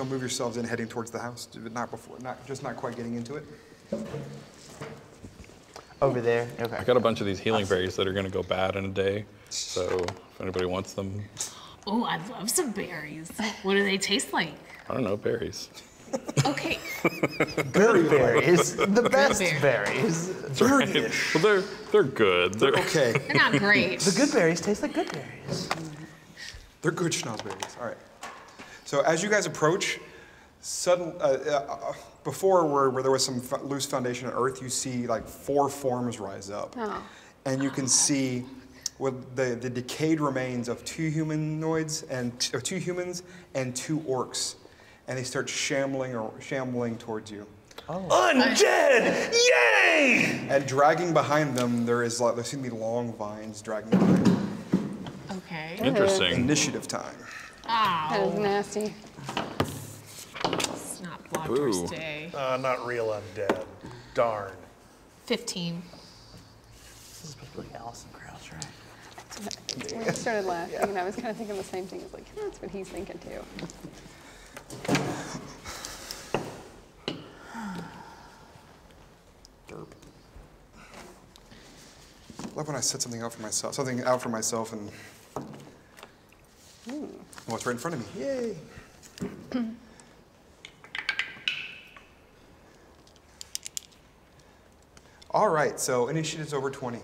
you'll move yourselves in, heading towards the house, but not before, not quite getting into it. Over there. Okay. I got a bunch of these healing berries that are going to go bad in a day, so if anybody wants them. Oh, I'd love some berries. What do they taste like? I don't know, berries. Okay. Good berries. The best berries. Right. Well, they're good. They're okay. They're not great. The good berries taste like good berries. They're good schnozberries. All right. So as you guys approach, before where there was some loose foundation on earth, you see like four forms rise up. Oh. And you can see with the decayed remains of two humans and two orcs. And they start shambling towards you. Oh. Undead! Yay! And dragging behind them, there seem to be long vines dragging behind them. Okay. Interesting. Initiative time. Ow. That was nasty. It's not Blackdoor's day. Not real undead. Darn. 15. This is probably Alison Crouch, right? When I started laughing, and I was kind of thinking the same thing. I was like, yeah, that's what he's thinking too. Derp. I love when I set something out for myself and well, it's right in front of me. Yay. All right, so initiative's over 20.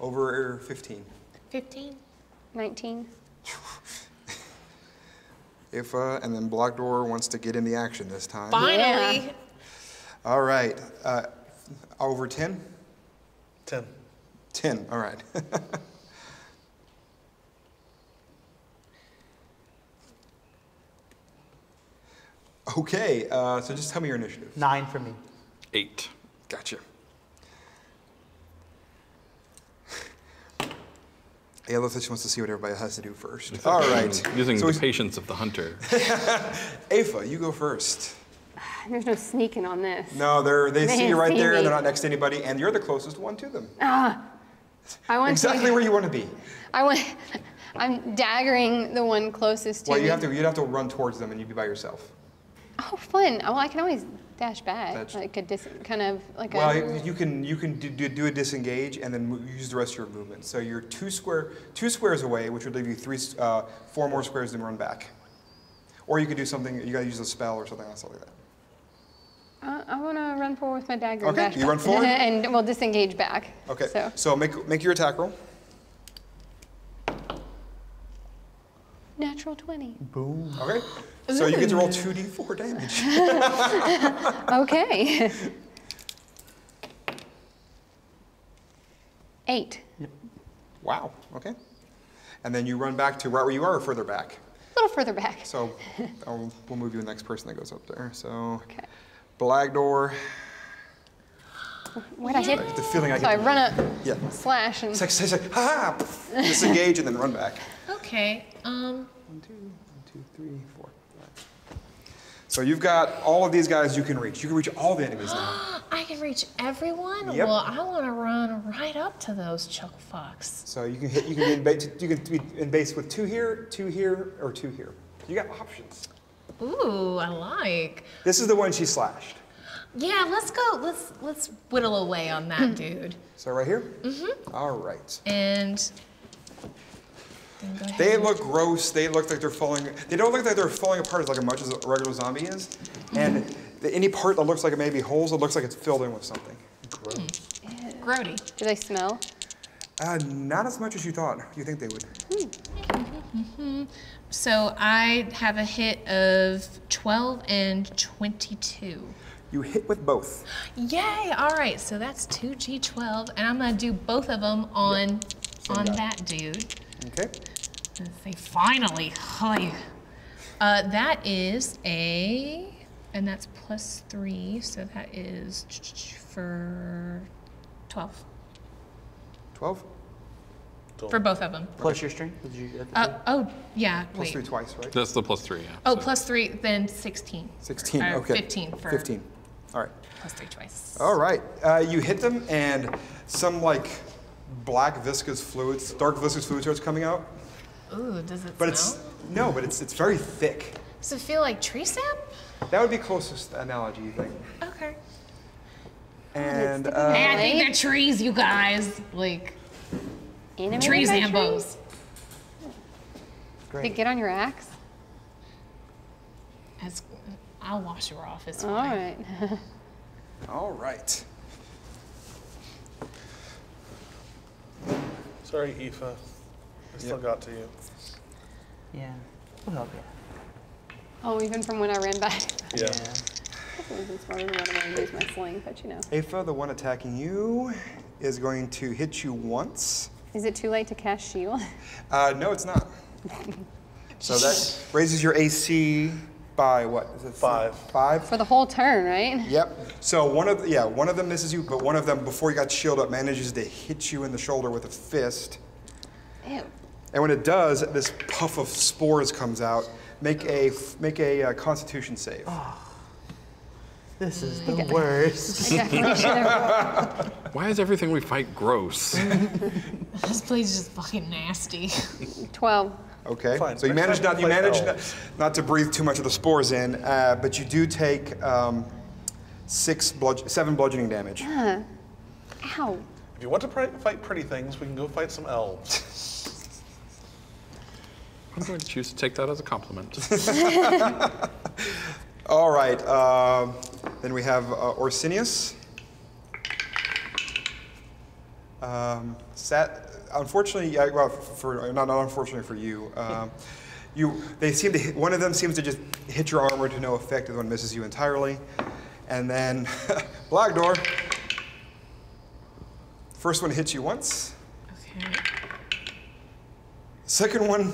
Over 15. 15? 19. If, and then Blackdoor wants to get in the action this time. Finally. Yeah. All right. Over 10? 10. 10, all right. Okay, so just tell me your initiative. 9 for me. 8. Gotcha. Ailith just wants to see what everybody has to do first. All right. Using the patience of the hunter. Aoife, you go first. There's no sneaking on this. No, they see you right there, and they're not next to anybody, and you're the closest one to them. I want exactly where you want to be. I'm daggering the one closest to me. Well, you'd have to run towards them, and you'd be by yourself. Oh, fun! Well, I can always dash back, like a you can do a disengage and then use the rest of your movement. So you're two squares away, which would leave you four more squares than run back. Or you could do something. You gotta use a spell or something else like that. I want to run forward with my dagger. Okay, dash you back. Run forward, and we'll disengage back. Okay. So make your attack roll. Natural 20. Boom. Okay. So you get to roll 2d4 damage. Okay. 8. Yep. Wow. Okay. And then you run back to right where you are, or further back? A little further back. So we'll move you to the next person that goes up there. So okay. Blackdoor. What I hit? The feeling I get. So I run up. Yeah. Slash and. It's like, ha ha! Disengage and then run back. Okay. 1, 2, 1, 2, 3, 4, 5. So you've got all of these guys you can reach. You can reach all the enemies now. I can reach everyone? Yep. Well, I want to run right up to those Chuck Fox. So you can be in base with 2 here, 2 here, or 2 here. You got options. Ooh, I like. This is the one she slashed. Yeah, let's go. Let's whittle away on that dude. So right here? Mm-hmm. All right. And they look gross. They look like they're falling. They don't look like they're falling apart as much as a regular zombie is. Mm-hmm. And any part that looks like it may be holes, it looks like it's filled in with something. Gross. Mm. Grody. Do they smell? Not as much as you thought. You think they would? Mm-hmm. So I have a hit of 12 and 22. You hit with both. Yay! All right. So that's 2d12, and I'm gonna do both of them on that dude. Okay. Let's say finally. That is and that's +3, so that is for 12. 12? For both of them. Plus your string? Did you yeah. Plus wait. 3 twice, right? That's the +3, yeah. Oh, so. +3, then 16. 16, okay. 15 for 15. All right. +3 twice. All right. You hit them, and some like dark viscous fluid starts coming out. Ooh, does it smell? But it's very thick. Does it feel like tree sap? That would be closest analogy, you think. Okay. And I think they're trees, you guys. Like tree sambos. Great. Did it get on your axe? That's, I'll wash her off. It's fine. All right. All right. Sorry, Aoife. I still got to you. Yeah. We'll help you. Oh, even from when I ran back? Yeah. I wasn't smart enough to use my sling, but you know. Aoife, the one attacking you, is going to hit you once. Is it too late to cast shield? No, it's not. So that raises your AC by what? Is it 5? 5 for the whole turn, right? Yep. So one of them misses you, but one of them, before you got shield up, manages to hit you in the shoulder with a fist. Ew. And when it does, this puff of spores comes out. Make a Constitution save. Oh. This is the worst. Why is everything we fight gross? This place is just fucking nasty. 12. Okay. Fine. So you manage not to breathe too much of the spores in, but you do take 7 bludgeoning damage. Ow. If you want to fight pretty things, we can go fight some elves. I'm going to choose to take that as a compliment. All right, then we have Orsinius. Unfortunately, well, not unfortunately for you, they seem to hit, one of them seems to just hit your armor to no effect, the other one misses you entirely. And then, Blackdoor. First one hits you once. Okay. Second one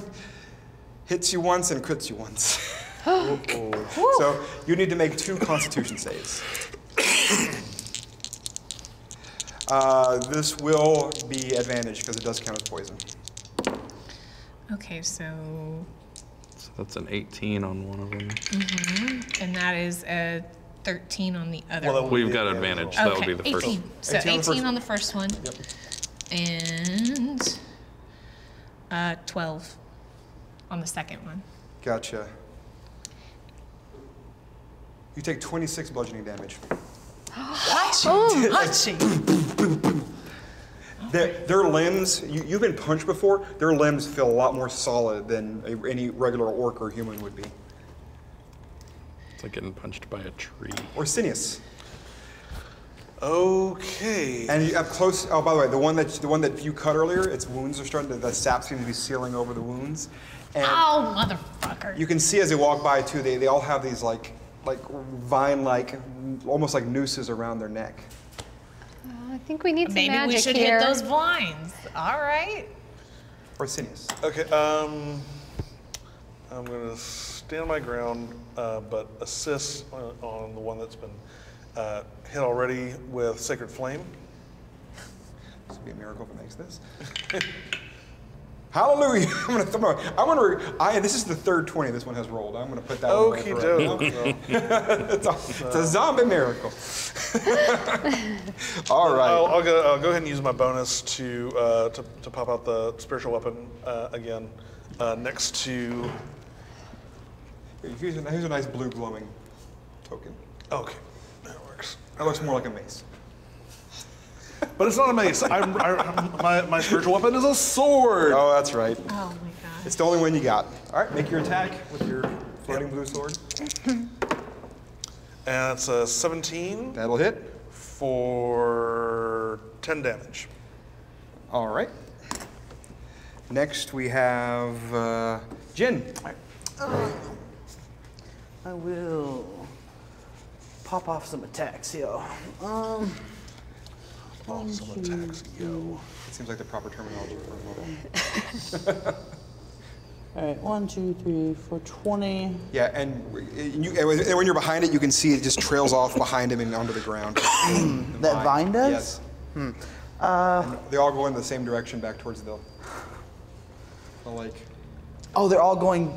hits you once and crits you once. Oh. So you need to make 2 Constitution saves. This will be advantage because it does count as poison. Okay, so that's an 18 on one of them. Mm-hmm. And that is a 13 on the other one. We've got advantage. So that would be the 18. First. So 18 on the first one. And 12 on the second one. Gotcha. You take 26 bludgeoning damage. Their limbs, you've been punched before, their limbs feel a lot more solid than any regular orc or human would be. It's like getting punched by a tree. Orsinius. Okay. And you up close, oh, by the way, the one that you cut earlier, its wounds are starting to, the sap seems to be sealing over the wounds. And oh, motherfucker. You can see as they walk by, too, they all have these, like vine-like, almost like nooses around their neck. I think we need some magic here. Maybe we should hit those vines. All right. Orsinius. Okay. I'm gonna stand my ground, but assist on the one that's been hit already with Sacred Flame. This would be a miracle if it makes this. Hallelujah! This is the third 20 this one has rolled. I'm gonna put that. Okie dokie. It's a zombie miracle. All right. I'll go ahead and use my bonus to pop out the spiritual weapon again next to. Here's a nice blue glowing token. Okay, that works. That looks more like a mace. But it's not a mace. my spiritual weapon is a sword. Oh, that's right. Oh, my God. It's the only one you got. All right, make your attack with your floating blue sword. And it's a 17. That'll hit. For 10 damage. All right. Next, we have Jyn. I will pop off some attacks here. Awesome attacks, yo. It seems like the proper terminology for a mobile. All right, 1, 2, 3, 4, 20. Yeah, and when you're behind it, you can see it just trails off behind him and onto the ground. That vine does? Yes. Hmm. They all go in the same direction back towards the lake. Oh, they're all going,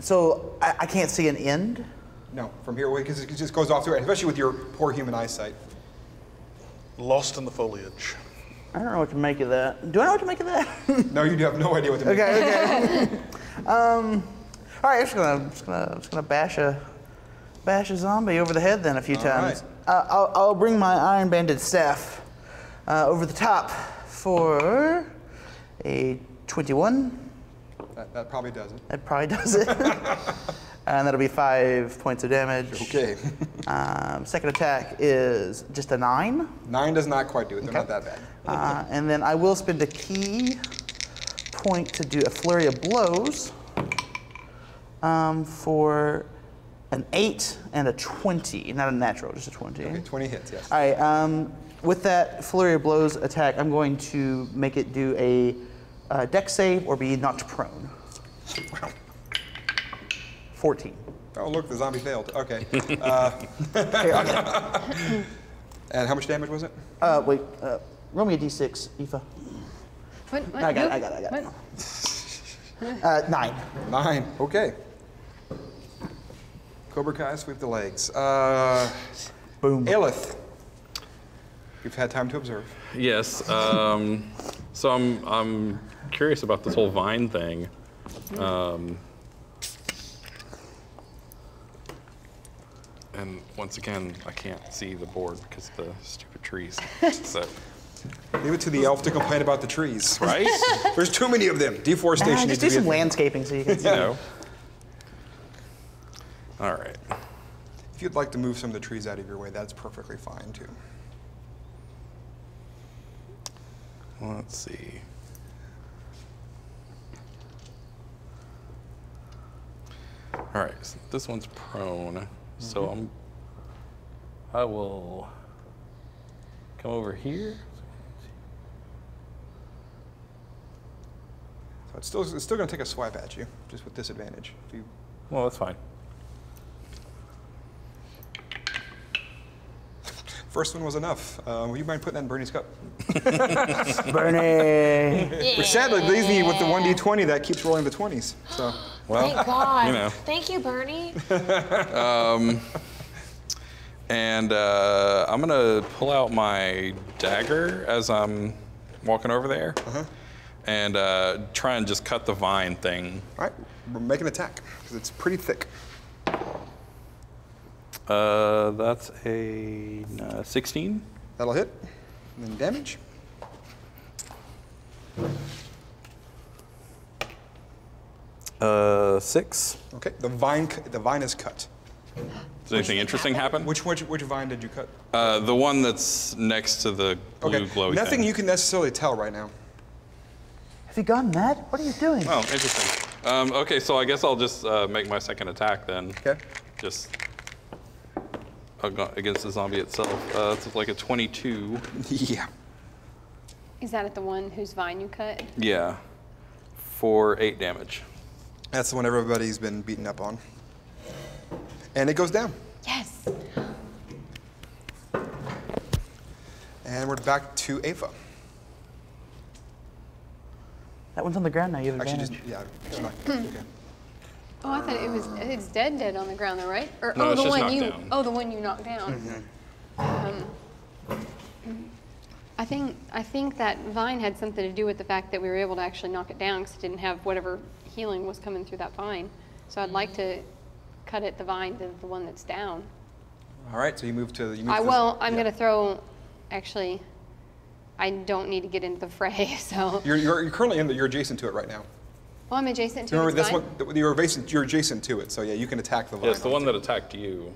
so I can't see an end? No, from here, because it just goes off through it, especially with your poor human eyesight. Lost in the foliage. I don't know what to make of that. Do I know what to make of that? No, you have no idea what to make of that. Okay, okay. All right, I'm just gonna bash a zombie over the head then a few times. Right. I'll bring my iron banded staff over the top for a 21. That probably does it. That probably does it. And that'll be 5 points of damage. Okay. Second attack is just a 9. 9 does not quite do it. They're not that bad. And then I will spend a key point to do a flurry of blows for an 8 and a 20. Not a natural, just a 20. Okay, 20 hits, yes. All right. With that flurry of blows attack, I'm going to make it do a dex save or be knocked prone. Wow. 14. Oh, look, the zombie failed. Okay. And how much damage was it? Wait, roll me a d6, Aoife. What? I got it. 9. 9, okay. Cobra Kai, sweep the legs. Boom. Ailith, you've had time to observe. Yes, so I'm curious about this whole vine thing. And once again, I can't see the board because of the stupid trees. So. Leave it to the elf to complain about the trees, right? There's too many of them. Deforestation. Just do some landscaping so you can see. You know. All right. If you'd like to move some of the trees out of your way, that's perfectly fine too. Let's see. All right. So this one's prone. So I will come over here. So it's still going to take a swipe at you, just with disadvantage. Well, that's fine. First one was enough. Will you mind putting that in Bernie's cup? Bernie! Yeah. Which sadly leaves me with the 1d20 that keeps rolling the 20s. So. Well, thank God. You know. Thank you, Bernie. And I'm going to pull out my dagger as I'm walking over there and try and just cut the vine thing. All right, we'll make an attack because it's pretty thick. That's a 16. That'll hit. And then damage. Six. Okay. The vine is cut. Does anything interesting happen? Which vine did you cut? The one that's next to the blue glowy thing. Nothing you can necessarily tell right now. Have you gone mad? What are you doing? Oh, interesting. Okay, so I guess I'll just make my second attack then. Okay. Just. Against the zombie itself. It's like a 22. Yeah. Is that at the one whose vine you cut? Yeah. For 8 damage. That's the one everybody's been beaten up on. And it goes down. Yes. And we're back to Aoife. That one's on the ground now. You have advantage. Actually, just, yeah. Okay. Oh, I thought it's dead on the ground though, right? Or no, it's the one you down. Oh, the one you knocked down. I think that vine had something to do with the fact that we were able to actually knock it down because it didn't have whatever healing was coming through that vine. So I'd like to cut at the vine to the one that's down. All right, so I'm going to throw. Actually, I don't need to get into the fray. So you're currently in. You're adjacent to it right now. Oh, I'm adjacent to it. You're adjacent to it, so yeah, you can attack the vine. Yes, the one that attacked you.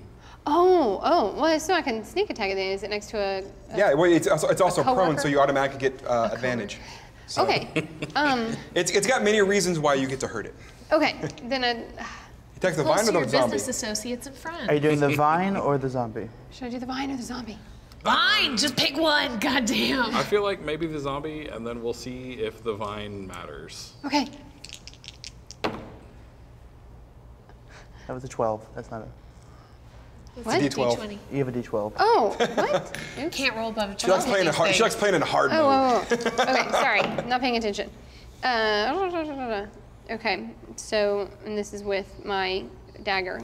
Oh, well, so I can sneak attack it then. Is it next to a yeah, well, it's also prone, so you automatically get advantage. So. Okay. It's got many reasons why you get to hurt it. Okay, then you attack the vine or the zombie? Business associates and friends. Are you doing the vine or the zombie? Should I do the vine or the zombie? Vine! Just pick one, goddamn. I feel like maybe the zombie, and then we'll see if the vine matters. Okay. That was a 12. That's not a. What? It's a D12. D20. You have a D12. Oh, what? You can't roll above a 12. She likes playing in hard mode. Oh, okay, sorry, not paying attention. Okay, so, and this is with my dagger.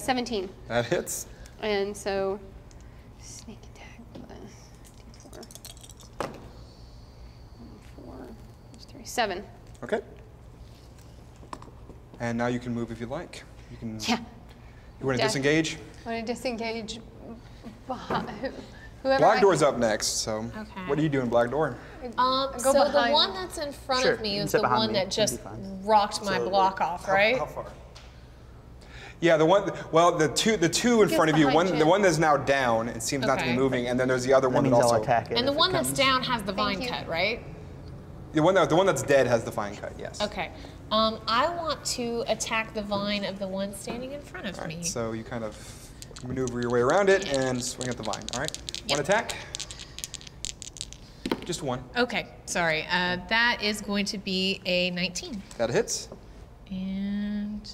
17. That hits. And so, sneak attack plus D4. 4 plus 3, 7. Okay. And now you can move if you like. You can. Yeah. You want to disengage? I want to disengage. Whoever Blackdoor's up next, so what are you doing, Blackdoor? So the one that's in front of me is the one that just rocked my block off, right? How far? Yeah, the one. Well, the two in front of you. One, the one that's now down, it seems not to be moving, and then there's the other one that also. And the one that's down has the vine cut, right? The one that's dead has the vine cut. Yes. Okay. I want to attack the vine of the one standing in front of me. So you kind of maneuver your way around it and swing at the vine. All right. One attack. Just one. Okay. Sorry. That is going to be a 19. That hits. And.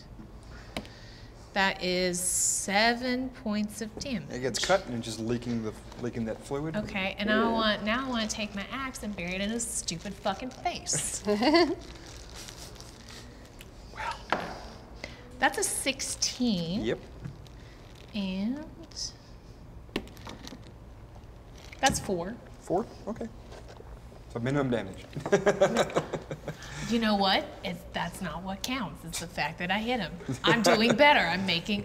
That is 7 points of damage. It gets cut and it's just leaking that fluid. Okay, and now I want to take my axe and bury it in his stupid fucking face. Wow. That's a 16. Yep. And that's 4. 4? Okay. So minimum damage. You know what? That's not what counts. It's the fact that I hit him. I'm doing better. I'm making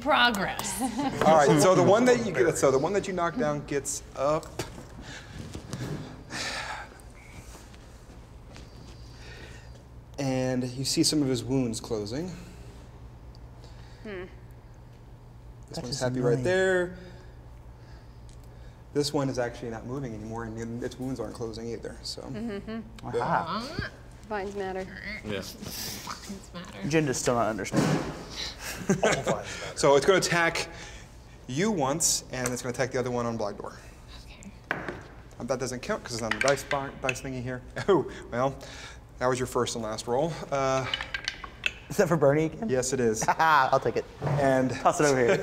progress. All right. So the one that you knocked down gets up. And you see some of his wounds closing. This one's happy right there. This one is actually not moving anymore, and its wounds aren't closing either. So. Wow. Vines matter. Yes. Vines matter. Jyn does still not understand. So it's going to attack you once, and it's going to attack the other one on Blackdoor. Okay. That doesn't count because it's on the dice thingy here. Oh, well, that was your first and last roll. Is that for Bernie again? Yes, it is. I'll take it. And toss it over here.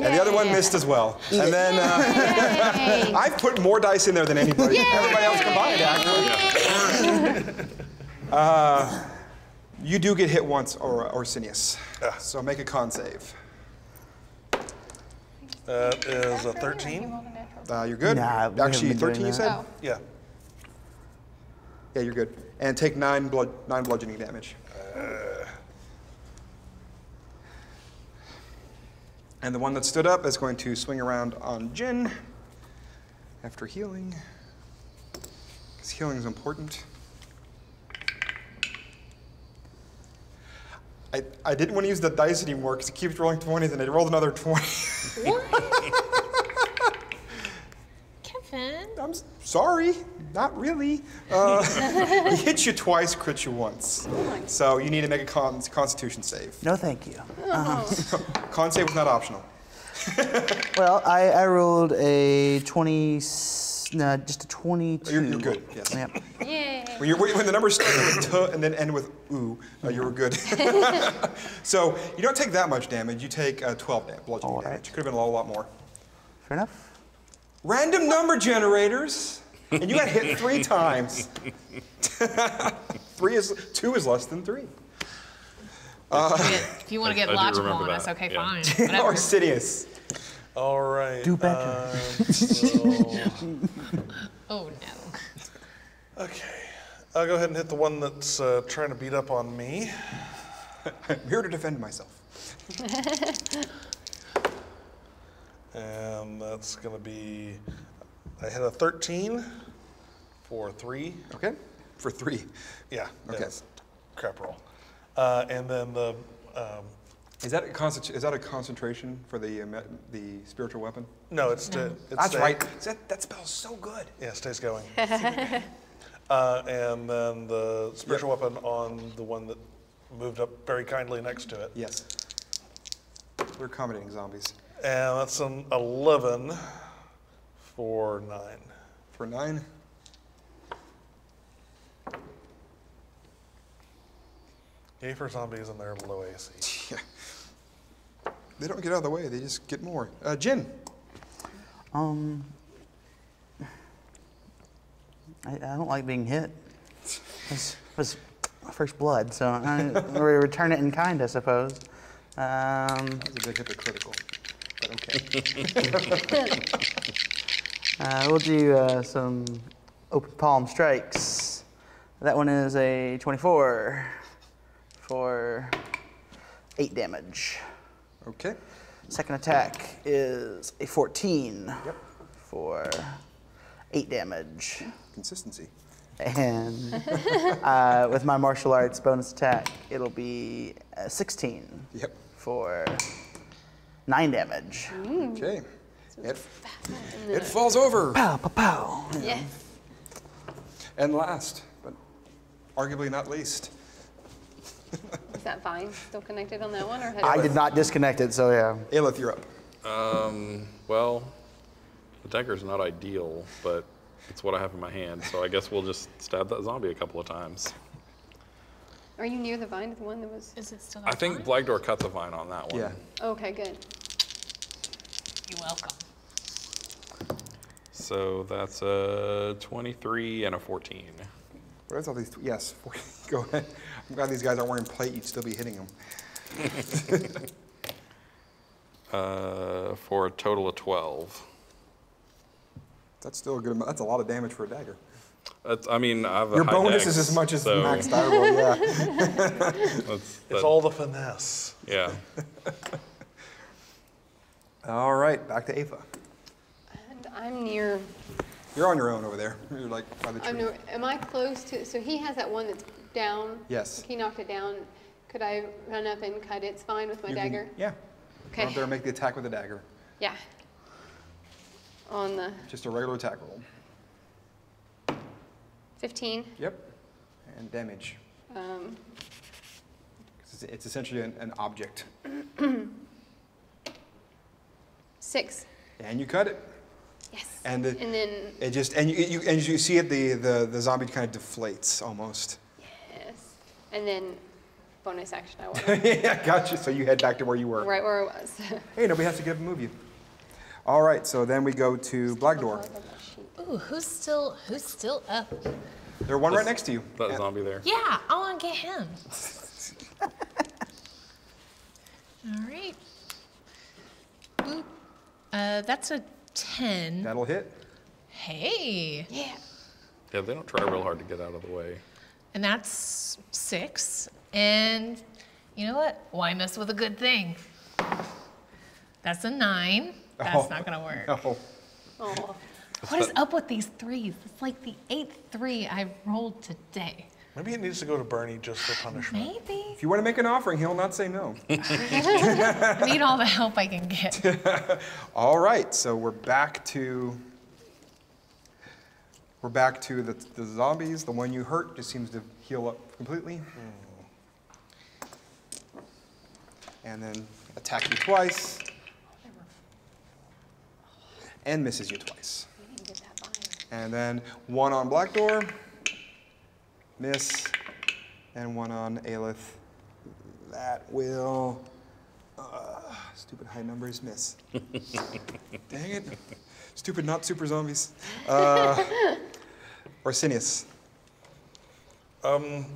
And the other one missed as well. And then I've put more dice in there than everybody else combined, actually. You do get hit once, Orsinius. So make a con save. That is a 13. You're good. Nah, actually, 13 you said? Oh. Yeah. Yeah, you're good. And take 9 bludgeoning damage. And the one that stood up is going to swing around on Jyn after healing, because healing is important. I didn't want to use the dice anymore because it keeps rolling 20s, and it rolled another 20. What? Kevin? I'm sorry, not really. He hit you twice, crit you once. So you need to make a constitution save. No, thank you. Con save was not optional. Well, I rolled a 20, no, just a 22. You're good, yes. Yep. Yay. When the numbers start with tuh and then end with ooh, you were good. So you don't take that much damage, you take 12 bludgeoning damage. It could have been a lot more. Fair enough. Random number generators, and you got hit 3 times. 2 is less than 3. If you want to get logical on us, okay, fine. Orsinius. All right. Do better. Oh, no. Okay. I'll go ahead and hit the one that's trying to beat up on me. I'm here to defend myself. And that's going to be... I hit a 13 for 3. Okay. For 3. Yeah. Okay. Crap roll. And then the is that a concentration for the spiritual weapon? No, it's that's right. That spell's so good. Yeah, it stays going. And then the spiritual weapon on the one that moved up very kindly next to it. Yes. We're accommodating zombies. And that's an 11 for 9. For 9. Yay for zombies and their low AC. Yeah. They don't get out of the way, they just get more. Jyn. I don't like being hit. It was my first blood, so I'm going to return it in kind, I suppose. That was a big hypocritical, but okay. We'll do some open palm strikes. That one is a 24. for 8 damage. Okay. Second attack is a 14 for 8 damage. Consistency. And with my martial arts bonus attack, it'll be a 16 for 9 damage. Mm. Okay. It falls over. Pow, pow, pow. Yeah. And last, but arguably not least. Is that vine still connected on that one? Or I did not disconnect it, so yeah. Ailith, you're up. Well, the dagger's not ideal, but it's what I have in my hand, so I guess we'll just stab that zombie a couple of times. Are you near the vine? The one that was... Is it still on? I think Blackdoor cut the vine on that one. Yeah. Okay, good. You're welcome. So that's a 23 and a 14. Where's all these? Yes, go ahead. I'm glad these guys aren't wearing plate. You'd still be hitting them. For a total of 12. That's still a good amount. That's a lot of damage for a dagger. That's, I mean, I have your bonus is as much as so. Max Thyroid. Yeah. It's all the finesse. Yeah. All right, back to Aoife. And I'm near. You're on your own over there. You're like by the tree. Am I close to? So he has that one that's down. Yes. He knocked it down. Could I run up and cut its spine with my dagger? Yeah. Okay. Run up there and make the attack with a dagger. Yeah. On the. Just a regular attack roll. 15. Yep. And damage. It's essentially an object. 6. And you cut it. Yes. And then it just and you see it the zombie kind of deflates almost. Yes. And then bonus action I want. Yeah, gotcha. So you head back to where you were. Right where I was. Hey, nobody has to give a move you. All right. So then we go to Blackdoor. Ooh, who's still up? There's one right next to you. That zombie there. Yeah, I want to get him. All right. Boop. That's a 10. That'll hit. Hey. Yeah. Yeah, they don't try real hard to get out of the way. And that's 6. And you know what? Why mess with a good thing? That's a 9. That's not going to work. No. Oh. What is up with these 3s? It's like the 8th 3 I've rolled today. Maybe it needs to go to Bernie just for punishment. Maybe. If you want to make an offering, he'll not say no. I need all the help I can get. All right, so we're back to the zombies. The one you hurt just seems to heal up completely. Mm. And then attack you twice. And misses you twice. We didn't get that by. And then one on Blackdoor. Miss, and one on Ailith. That will, stupid high numbers, miss. Dang it. Stupid not super zombies. Orsinius. I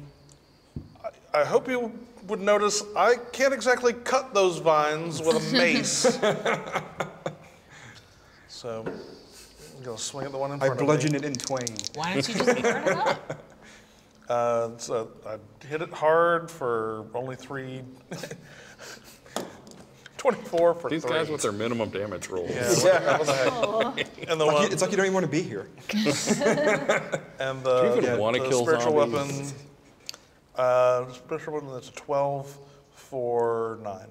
hope you would notice I can't exactly cut those vines with a mace. So I'm going to swing at the one in front of me. I bludgeon it in twain. Why don't you just burn it up? So I hit it hard for only 3. 24 for 3. These guys with their minimum damage rolls. Yeah. What the heck? And the one, it's like you don't even want to be here. And the spiritual weapon. Spiritual weapon, that's a 12 for 9.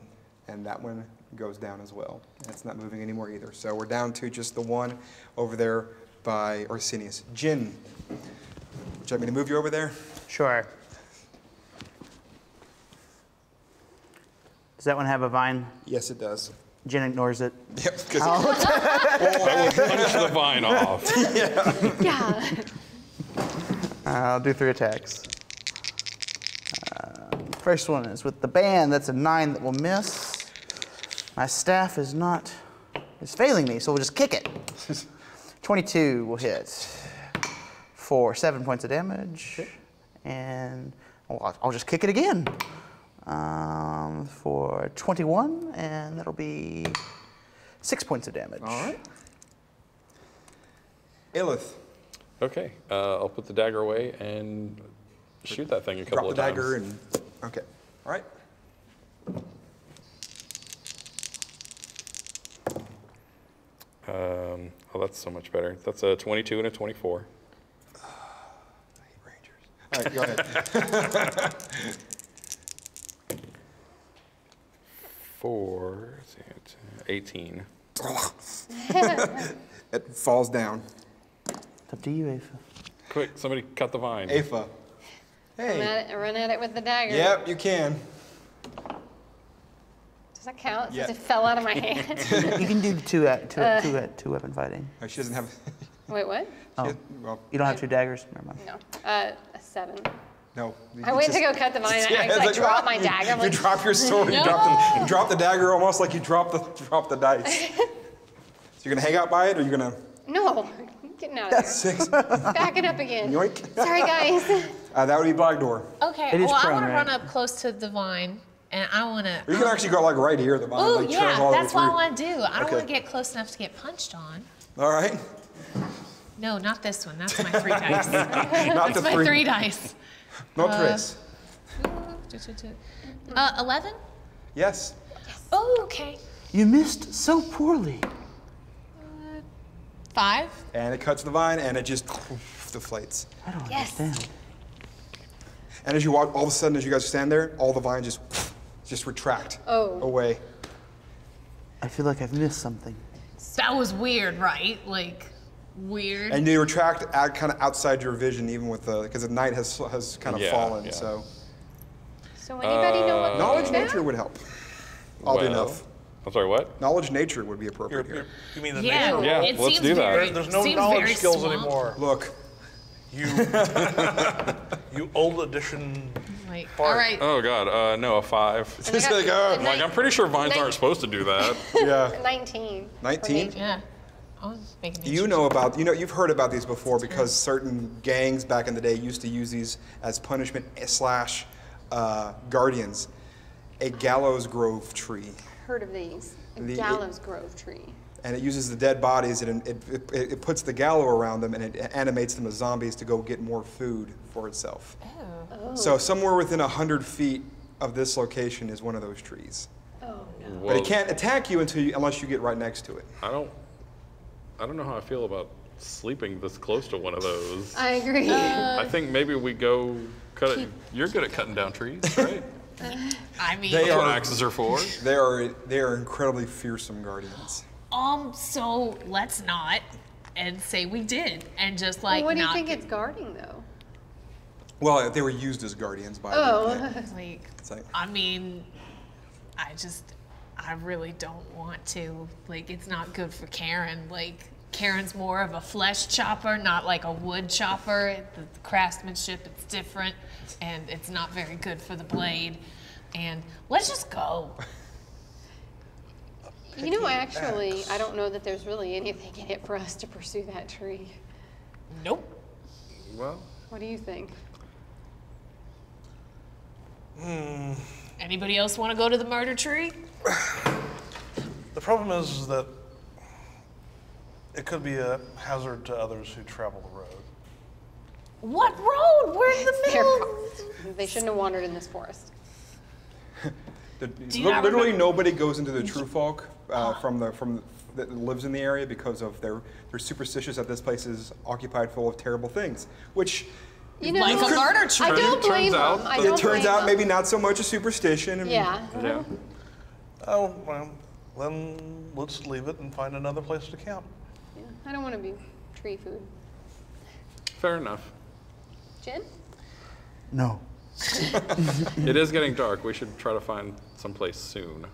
And that one goes down as well. That's not moving anymore either. So we're down to just the one over there by Orsinius. Jyn. Would you like me to move you over there? Sure. Does that one have a vine? Yes, it does. Jyn ignores it. Yep. Oh. That will punch the vine off. Yeah. Yeah. I'll do 3 attacks. First one is with the band. That's a 9 that will miss. My staff is not... It's failing me, so we'll just kick it. 22 will hit. For 7 points of damage, okay. And I'll just kick it again for 21, and that'll be 6 points of damage. All right. Ailith. Okay, I'll put the dagger away and shoot that thing a couple of times. Drop the dagger and, okay. All right. Oh, that's so much better. That's a 22 and a 24. I hate Rangers. All right, go ahead. 4, 18. It falls down. It's up to you, Aoife. Quick, somebody cut the vine. Aoife. Hey. Run at it with the dagger. Yep, you can. Does that count? Since it fell out of my hand. You can do two weapon fighting. Oh, she doesn't have. Wait, what? Oh. You don't have two daggers? Never mind. No. A 7. No. I went to go cut the vine. Yeah, and I like, dropped my dagger. You, like, you drop your sword. No! You drop the dagger almost like you drop the dice. So you're gonna hang out by it, or you're gonna? No, I'm getting out of there. 6. Back it up again. Yoink. Sorry, guys. That would be Blackdoor. Okay. Well, prone, I want to run up close to the vine. And I want to. You can actually go like right here, the vine. Oh, like, yeah, that's what I want to do. I don't want to get close enough to get punched on. All right. No, not this one. That's my 3 dice. Not that's the my 3 dice. No tres. 11? Yes. Oh, okay. You missed so poorly. 5. And it cuts the vine, and it just deflates. I don't understand. And as you walk, all of a sudden, as you guys stand there, all the vines just retract away. I feel like I've missed something. That was weird, right? Like, weird. And they retract kind of outside your vision, even with the, because the night has kind of fallen, so. So anybody know what knowledge nature would help, oddly enough. I'm sorry, what? Knowledge nature would be appropriate here. You mean the nature? Yeah, it let's do that. There's no knowledge skills anymore. Look. You old edition. Like, all right. Oh God, no, a 5. It's like, like, I'm pretty sure vines aren't supposed to do that. Yeah. 19. 19? Yeah. I was making. You know about you've heard about these before because certain gangs back in the day used to use these as punishment / guardians. A gallows grove tree. Heard of these? A gallows grove tree. And it uses the dead bodies, and it puts the gallows around them, and it animates them as zombies to go get more food for itself. Oh. So somewhere within 100 feet of this location is one of those trees. Oh, no. Well, but it can't attack you unless you get right next to it. I don't know how I feel about sleeping this close to one of those. I agree. I think maybe we go cut it. You're good at cutting down trees, right? I mean, that's what axes are for. They are incredibly fearsome guardians. So let's not, and say we did, and just like. Well, what do you think it's guarding though? Well, they were used as guardians by. It's like, I mean, I really don't want to. Like, it's not good for Karen. Like, Karen's more of a flesh chopper, not like a wood chopper. The craftsmanship, it's different, and it's not very good for the blade. And let's just go. You know, actually, I don't know that there's really anything in it for us to pursue that tree. Nope. Well. What do you think? Anybody else want to go to the murder tree? The problem is that it could be a hazard to others who travel the road. What road? We're in the middle. They shouldn't have wandered in this forest. Literally nobody goes into the true folk that lives in the area because of they're superstitious that this place is occupied full of terrible things, which you know, like a murder tree. I don't blame them. It turns out maybe not so much a superstition. And, yeah. Oh well, then let's leave it and find another place to camp. Yeah, I don't want to be tree food. Fair enough. Jyn? No. It is getting dark. We should try to find someplace soon.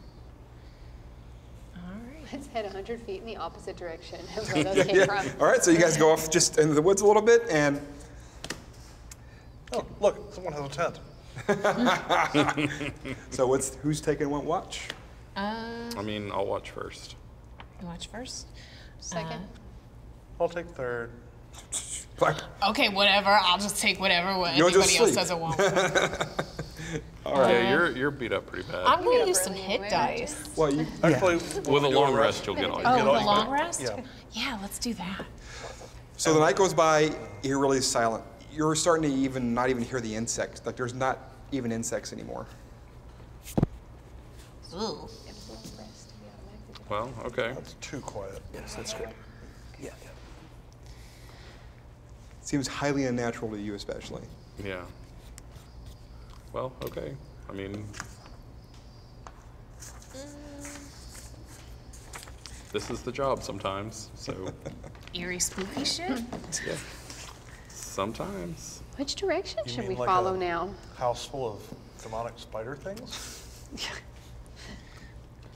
All right. Let's head 100 feet in the opposite direction of where those came from. All right, so you guys go off just into the woods a little bit, and oh, look, someone has a tent. So who's taking what watch? I mean, I'll watch first. You watch first? Second? I'll take third. Like, okay, whatever. I'll just take whatever anybody else says I want. All right, you're beat up pretty bad. I'm going to use some hit dice. Well, you actually with a long rest, you'll get all. Oh, the long rest? Yeah, let's do that. So the night goes by eerily silent. You're starting to even not even hear the insects. Like there's not even insects anymore. Ooh. Well, okay. That's too quiet. Yes, that's good. Yeah. Seems highly unnatural to you, especially. Yeah. Well, okay. I mean, this is the job sometimes, so. Eerie, spooky shit? Yeah. Sometimes. Which direction should we like follow now? House full of demonic spider things?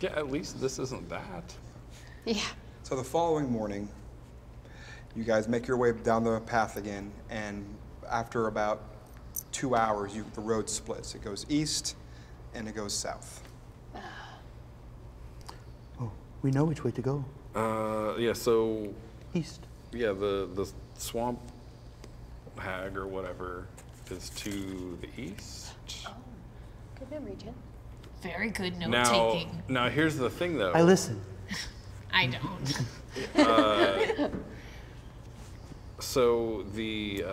Yeah, at least this isn't that. Yeah. So the following morning, you guys make your way down the path again, and after about 2 hours, the road splits. It goes east, and it goes south. Oh, we know which way to go. Yeah, so. East. Yeah, the swamp hag or whatever is to the east. Oh, good memory, Jyn. Very good note-taking. Now, here's the thing, though. I listen. I don't. So the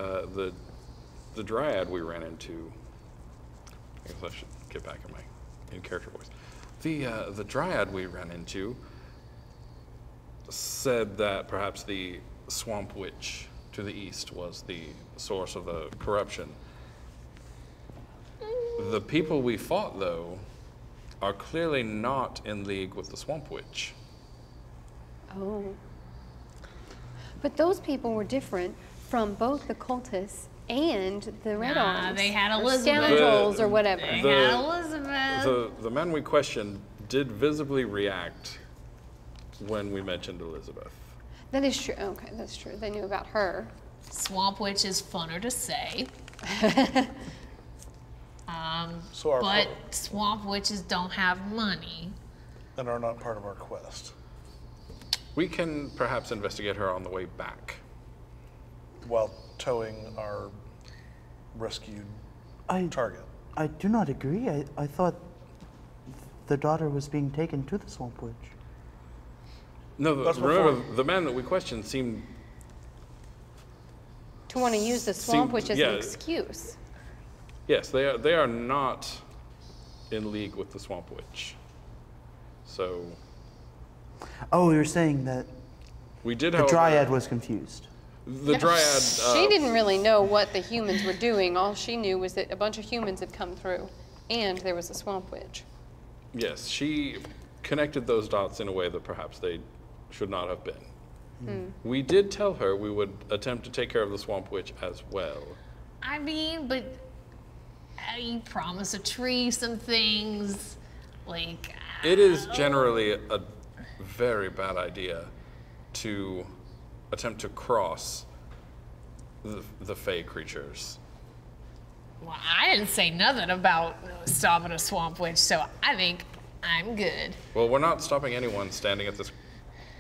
dryad we ran into. I guess I should get back in my in-character voice. The dryad we ran into said that perhaps the swamp witch to the east was the source of the corruption. The people we fought, though, are clearly not in league with the Swamp Witch. Oh. But those people were different from both the cultists and the Red Arms. They had Elizabeth. Or whatever. They had Elizabeth. The men we questioned did visibly react when we mentioned Elizabeth. That is true. Okay, that's true. They knew about her. Swamp Witch is funner to say. So but swamp witches don't have money. And are not part of our quest. We can perhaps investigate her on the way back. While towing our rescued target. I do not agree. I thought the daughter was being taken to the swamp witch. No, remember, the man that we questioned seemed to want to use the swamp witch as an excuse. Yes, they are not in league with the Swamp Witch, so. Oh, you're saying that we did, the Dryad was confused. The Dryad. She didn't really know what the humans were doing. All she knew was that a bunch of humans had come through, and there was a Swamp Witch. Yes, she connected those dots in a way that perhaps they should not have been. Mm. We did tell her we would attempt to take care of the Swamp Witch as well. I mean, but. You promise a tree some things, like. It is generally a very bad idea to attempt to cross the fey creatures. Well, I didn't say nothing about stopping a swamp witch, so I think I'm good. Well, we're not stopping anyone standing at this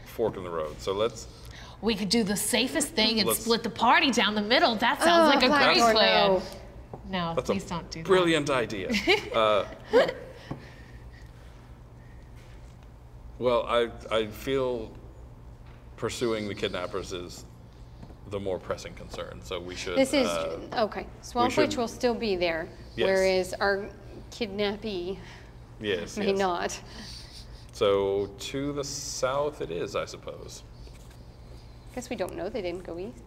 fork in the road, so let's. We could do the safest thing and split the party down the middle. That sounds like a great plan. No. No, that's please don't do that. Brilliant idea. Well, I feel pursuing the kidnappers is the more pressing concern, so we should. This is okay. Swamp Witch will still be there, whereas our kidnappee may not. So to the south it is, I suppose. I guess we don't know. They didn't go east.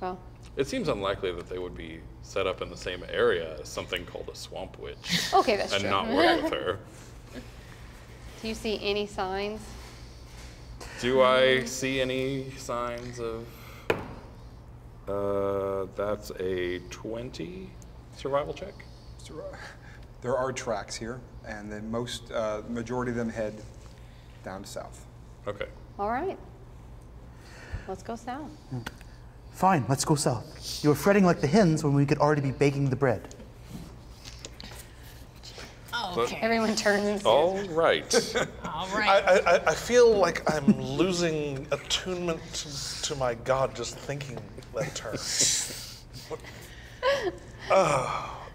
Well. It seems unlikely that they would be set up in the same area as something called a swamp witch. Okay, that's true. And not work with her. Do you see any signs? Do I see any signs of... that's a 20 survival check. There are tracks here, and the majority of them head down south. Okay. All right. Let's go south. Fine, let's go south. You were fretting like the hens when we could already be baking the bread. Oh, okay. Everyone turns. All right. All right. I feel like I'm losing attunement to my God just thinking that term.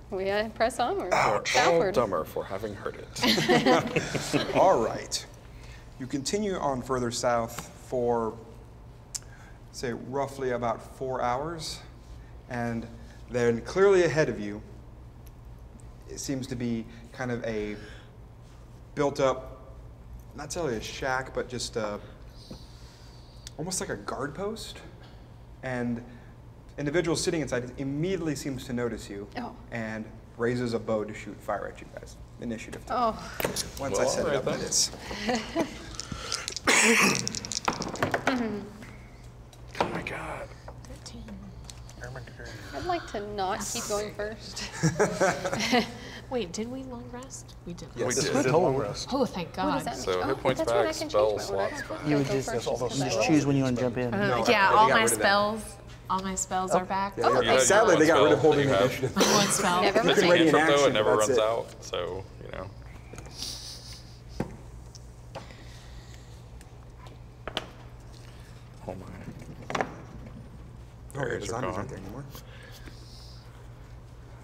We press onward. We're all dumber for having heard it. All right. You continue on further south for say roughly about 4 hours, and then clearly ahead of you, it seems to be kind of a built up, not necessarily a shack, but just almost like a guard post. And individuals sitting inside immediately seems to notice you and raises a bow to shoot fire at you guys. Initiative time. Once I set it up, it is. Oh my god. 13. I'd like to not keep going first. Wait, did we long rest? We did. Yes. We did long rest. Oh, thank God. What does that mean? So hit points back, spell slots back. You would just choose when you want to jump in. Yeah, all my spells are back. Yeah, sadly, they got rid of holding initiative. My one spell. Never mind. It never runs out, so, you know. Oh my. Oh, it's not anymore.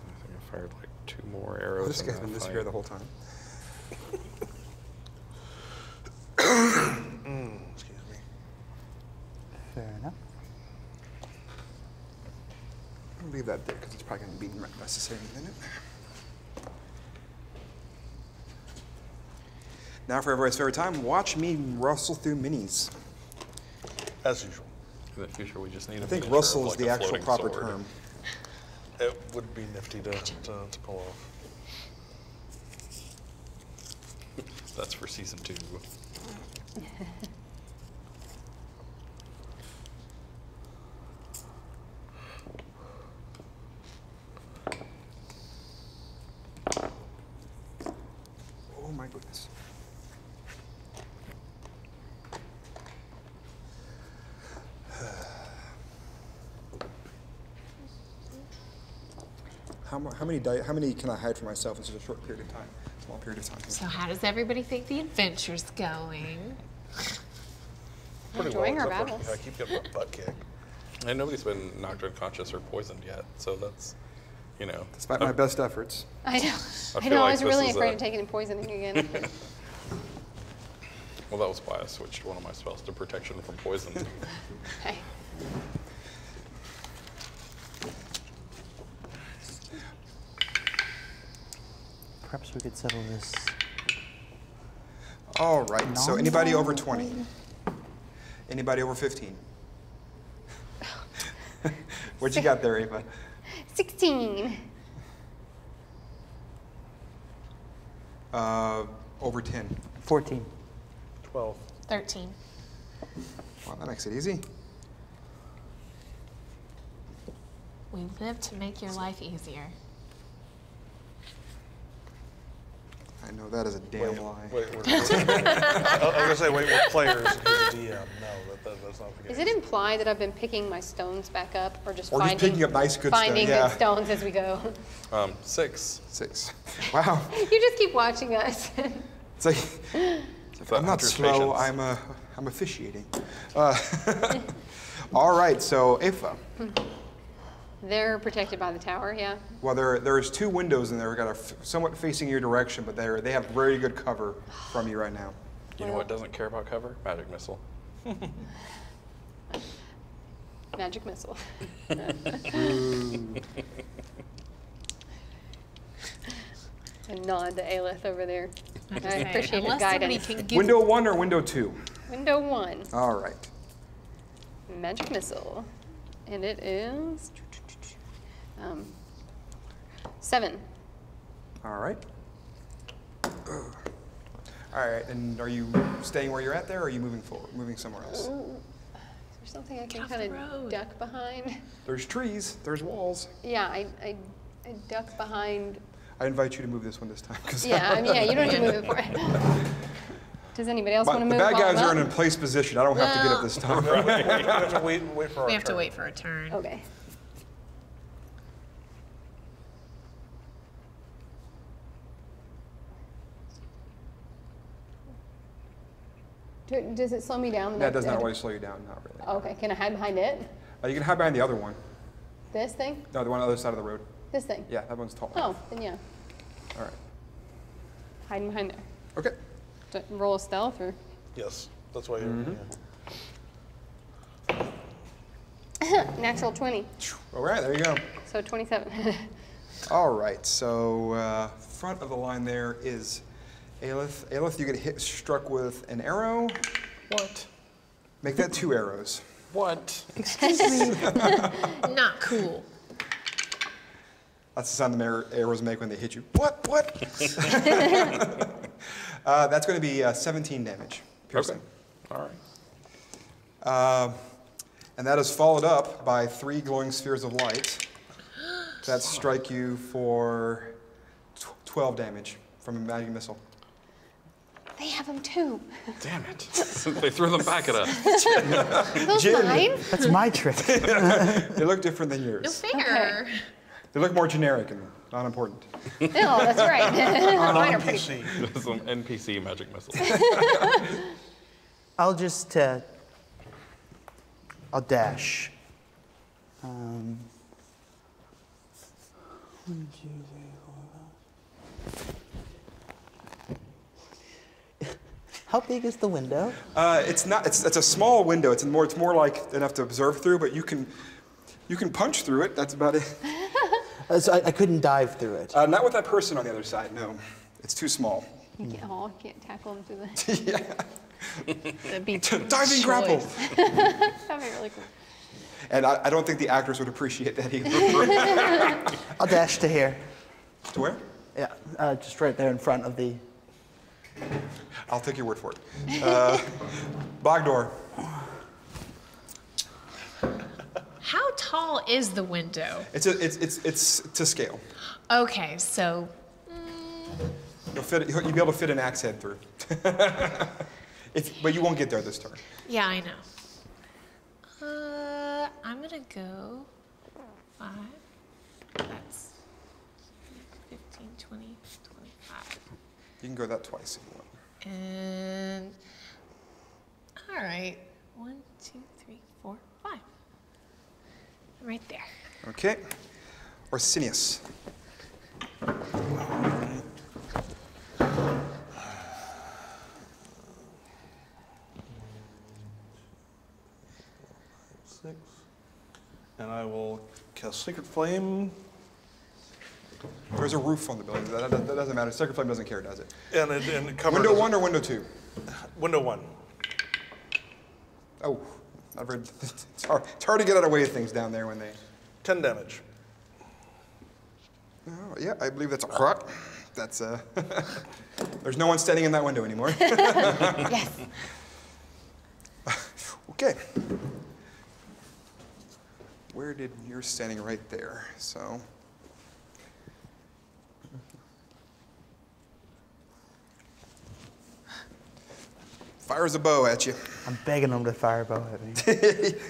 I think I fired like 2 more arrows. This guy's been disappeared the whole time. Excuse me. Fair enough. I'll leave that there because it's probably going to be necessary in a minute. Now for everybody's favorite time, watch me rustle through minis. As usual. In the future, we just need. I think rustle is the actual proper term. It would be nifty to pull off. That's for season 2. Oh my goodness. How many can I hide for myself in such a short period of time? Small period of time. So how does everybody think the adventure's going? We're enjoying our battles. I keep getting my butt kicked. And nobody's been knocked unconscious or poisoned yet, so that's, you know. Despite my best efforts. I know. I know. Like I was really afraid of taking poisoning again. Well, that was why I switched one of my spells to protection from poison. Okay. Perhaps we could settle this. All right. So anybody over 20? Anybody over 15? What you got there, Ava? 16. Over 10. 14. 12. 13. Well, that makes it easy. We live to make your life easier. I know that is a damn lie. We're players. As a DM. No, that's not. Is it implied that I've been picking my stones back up, or just finding good stones as we go? 6. 6. Wow. You just keep watching us. It's like I'm not slow. I'm officiating. All right. So Aoife. They're protected by the tower, yeah? Well, there's 2 windows in there. We've got somewhat facing your direction, but they have very good cover from you right now. You know what doesn't care about cover? Magic missile. Magic missile. A nod to Ailith over there. I appreciate his guidance. Window 1 or window 2? Window 1. All right. Magic missile. And it is 7. All right. All right. And are you staying where you're at there, or are you moving forward, moving somewhere else? Is there something I can kind of duck behind? There's trees. There's walls. Yeah, I duck behind. I invite you to move this one this time. Yeah, I mean, yeah, you don't have to move it forward. Does anybody else want to move? The bad guys are in a place position. I don't have to get up this time. We have to wait for our turn. We have to wait for a turn. Okay. Does it slow me down? That does not really slow you down. Not really. Okay. Can I hide behind it? You can hide behind the other one. This thing? No, the one on the other side of the road. This thing? Yeah, that one's tall. Oh, then yeah. All right. Hiding behind there. Okay. Roll a stealth, or? Yes, that's why you're here. Natural 20. All right, there you go. So 27. All right, so front of the line there is Ailith, you get struck with an arrow. What? Make that 2 arrows. What? Excuse me. Not cool. That's the sound the arrows make when they hit you. What? What? That's going to be 17 damage. Piercing. Okay. All right. And that is followed up by 3 glowing spheres of light that strike you for 12 damage from a magic missile. They have them too. Damn it. They threw them back at us. Those mine? That's my trick. They look different than yours. No fair. Okay. They look more generic and not important. No, that's right. Mine are pretty. Some NPC magic missiles. I'll just, I'll dash. 1, 2, 3, 4, 5. How big is the window? It's not. It's a small window. It's more like enough to observe through, but you can punch through it. That's about it. So I couldn't dive through it. Not with that person on the other side. No, it's too small. Oh, I can't tackle him through that. Yeah. That'd be diving grapple. That'd be really cool. And I don't think the actors would appreciate that either. I'll dash to here. To where? Yeah, just right there in front of the... I'll take your word for it. Blackdoor. How tall is the window? It's to scale. Okay, so... You'll be able to fit an axe head through. But you won't get there this turn. Yeah, I know. I'm going to go 5. That's 15, 20, 25. You can go that twice if you want. And, all right. 1, 2, 3, 4, 5. I'm right there. OK. Orsinius. And I will cast Sacred Flame. There's a roof on the building. That doesn't matter. Sacred Flame doesn't care, does it? And it covers... Window 1 or window 2? Window 1. Oh, it's hard to get out of way of things down there when they... 10 damage. Oh, yeah, I believe that's a crock. That's a... There's no one standing in that window anymore. Yes. OK. Where did you're standing right there? So fires a bow at you. I'm begging them to fire a bow at me. That's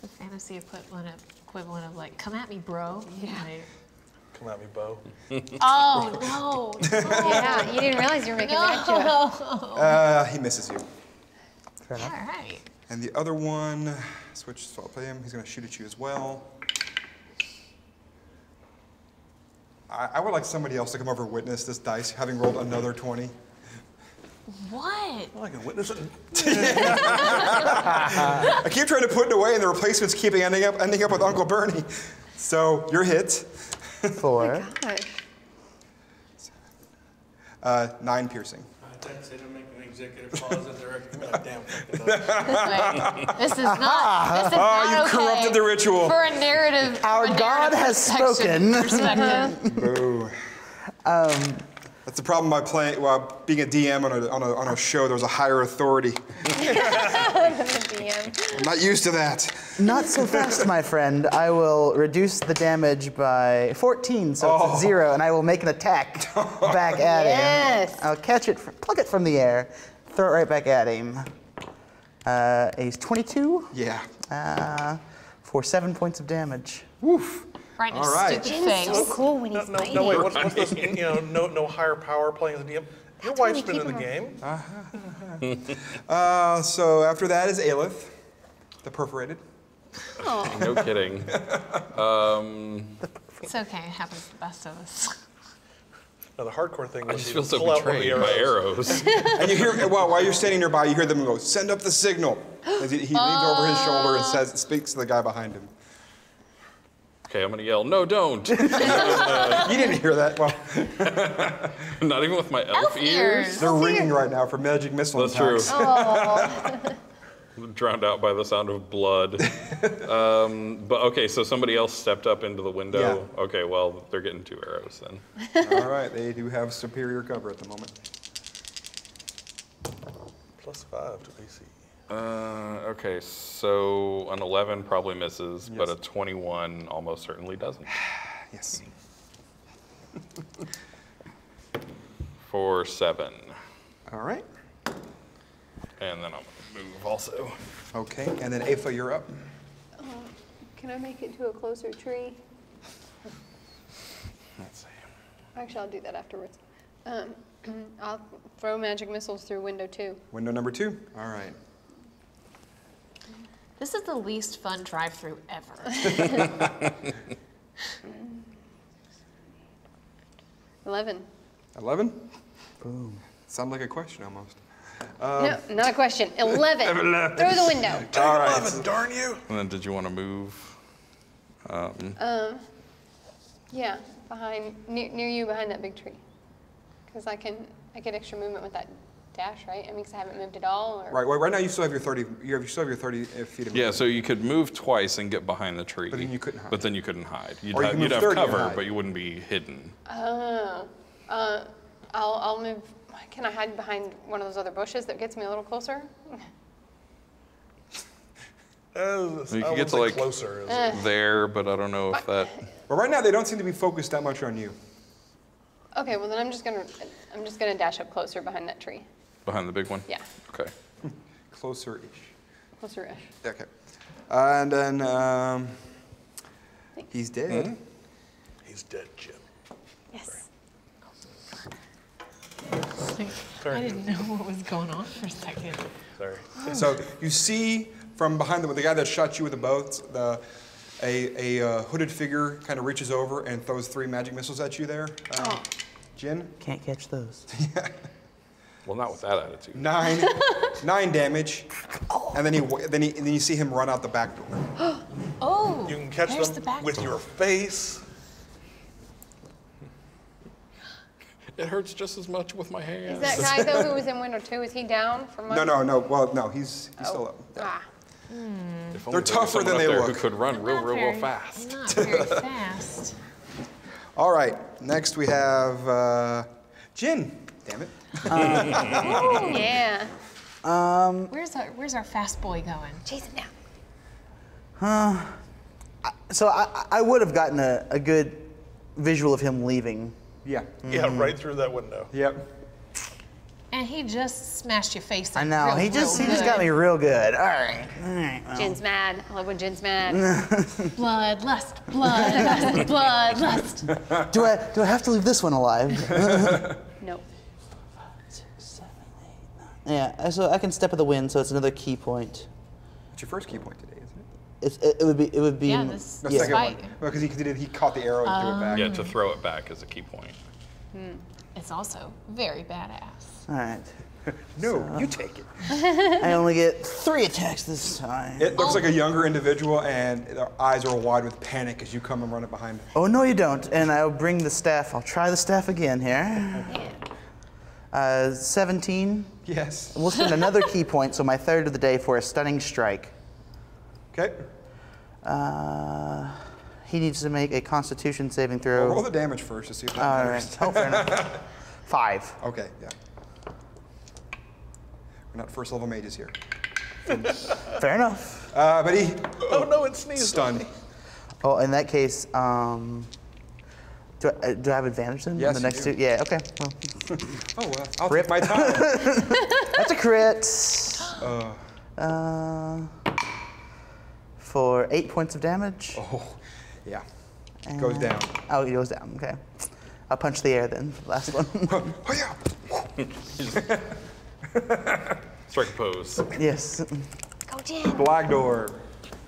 the fantasy equivalent of like, come at me, bro. Yeah. Like, come at me, Bo. Oh no! No. Yeah, you didn't realize you were making that joke. He misses you. All right. And the other one, switch, so I'll play him. He's going to shoot at you as well. I would like somebody else to come over and witness this dice, having rolled another 20. What? Well, I can witness it. I keep trying to put it away, and the replacements keep ending up with Uncle Bernie. So you're hit. 4. Oh my gosh. 9 piercing. Executive pause at the record. Damn, this is not. This is not you okay corrupted the ritual for a narrative. Our a God narrative has spoken. Boo. That's the problem by playing. Well, being a DM on a show, there's a higher authority. I'm not used to that. Not so fast, my friend. I will reduce the damage by 14, so it's at 0, and I will make an attack back at him. Yes. I'll catch it, pluck it from the air, throw it right back at him. He's 22. Yeah. For 7 points of damage. Woof. Right. All right. So cool when he's biting. No, wait. What's this? You know, no higher power playing as a DM. Your wife's been in the game. So after that is Ailith, the perforated. Oh. No kidding. It's okay. It happens to the best of us. Now the hardcore thing was I just feel so betrayed by arrows. And you hear, well, while you're standing nearby, you hear them go, "Send up the signal." He leans over his shoulder and says, speaks to the guy behind him. Okay, I'm gonna yell, no, don't. You didn't hear that. Well, not even with my elf ears. They're ringing right now for magic missile attacks. That's true. Oh. Drowned out by the sound of blood. But okay, so somebody else stepped up into the window. Yeah. Okay, well, they're getting 2 arrows then. All right, they do have superior cover at the moment. +5 to AC. Okay, so an 11 probably misses, yes. But a 21 almost certainly doesn't. Yes. For 7. All right. And then I'm gonna move also. Okay, and then Aoife, you're up. Can I make it to a closer tree? Let's see. Actually, I'll do that afterwards. I'll throw magic missiles through window 2. Window number 2, all right. This is the least fun drive-through ever. 11. 11? Boom. Sounds like a question almost. No, not a question. 11. 11. Through the window. All right. 11, darn you. And then did you want to move? Yeah, behind, near you, behind that big tree. Because I get extra movement with that. Dash, right? I mean, because I haven't moved at all. Or? Right. Well, right now you still have your 30. You still have your 30 feet of movement. Yeah. So you could move twice and get behind the tree. But then you couldn't hide. But then you couldn't hide. You'd have cover, but you wouldn't be hidden. Oh. I'll move. Can I hide behind one of those other bushes that gets me a little closer? You can get to like closer there, but I don't know if that. But right now they don't seem to be focused that much on you. Okay. Well, then I'm just gonna dash up closer behind that tree. Behind the big one? Yeah. Okay. Closer-ish. Closer-ish. Okay. And then he's dead. Mm-hmm. He's dead, Jyn. Yes. Sorry. I didn't know what was going on for a second. Sorry. Oh. So you see from behind the guy that shot you with the bow, a hooded figure kind of reaches over and throws 3 magic missiles at you there. Oh. Jyn? Can't catch those. Yeah. Well, not with that attitude. 9 damage, oh. And then you see him run out the back door. Oh! You can catch them with your face. It hurts just as much with my hands. Is that guy though who was in window 2? Is he down for months? No. Well, no, he's still up. Yeah. Ah. Hmm. They're tougher than they look. Who could run real fast? Not very fast. All right. Next we have Jyn. Damn it. Oh, yeah. Where's our fast boy going? Chase him down. So I would have gotten a good visual of him leaving. Yeah. Mm-hmm. Yeah, right through that window. Yep. And he just smashed your face. I know. He just got me real good. All right. All right. Well. Jin's mad. I love when Jin's mad. Blood, lust, blood, lust, blood, lust. Do I have to leave this one alive? Nope. Yeah, so I can step of the wind, so it's another key point. It's your first key point today, isn't it? It would be. Yeah, this the second one. Well, because he caught the arrow and threw it back. Yeah, to throw it back is a key point. Mm. It's also very badass. All right. You take it. I only get 3 attacks this time. It looks like a younger individual, and their eyes are wide with panic as you come and run it behind. Oh no, you don't. And I'll bring the staff. I'll try the staff again here. Okay. 17. Yes. And we'll spend another key point, so my third of the day for a stunning strike. Okay. He needs to make a Constitution saving throw. Well, roll the damage first to see if that matters. All right. Oh, fair enough. 5. Okay. Yeah. We're not first level mages here. Fair enough. But he. Oh no! It sneezed. Stunned. Oh, in that case, do I have advantage then? Yes, the next two? Yeah, okay. Well. Oh, well, I'll rip my time. That's a crit. For 8 points of damage. Oh, yeah. And goes down. Oh, it goes down, okay. I'll punch the air then, last one. Oh, yeah. Strike pose. Yes. Go, Jyn. Blackdoor.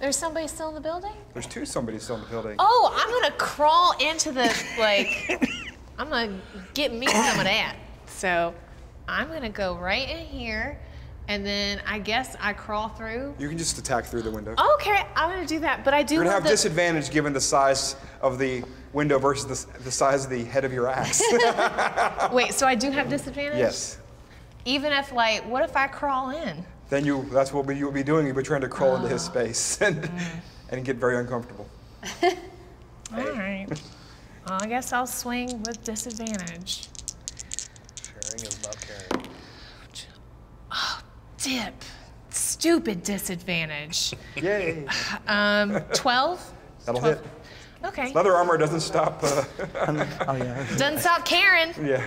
There's somebody still in the building? There's 2 somebody still in the building. Oh, I'm gonna crawl into the, like, I'm gonna get me some of that. So I'm gonna go right in here And then I guess I crawl through. You can just attack through the window. Okay, I'm gonna do that, but I do You're gonna have disadvantage given the size of the window versus the size of the head of your axe. Wait, so I do have disadvantage? Yes. Even if, like, what if I crawl in? Then you, that's what you'll be doing. You'll be trying to crawl into his space and get very uncomfortable. All right. Well, I guess I'll swing with disadvantage. Sharing is not caring. Oh, dip. Stupid disadvantage. Yay. 12? That'll 12. Hit. Okay. Leather armor doesn't stop. Oh, yeah. Doesn't stop Karen. Yeah.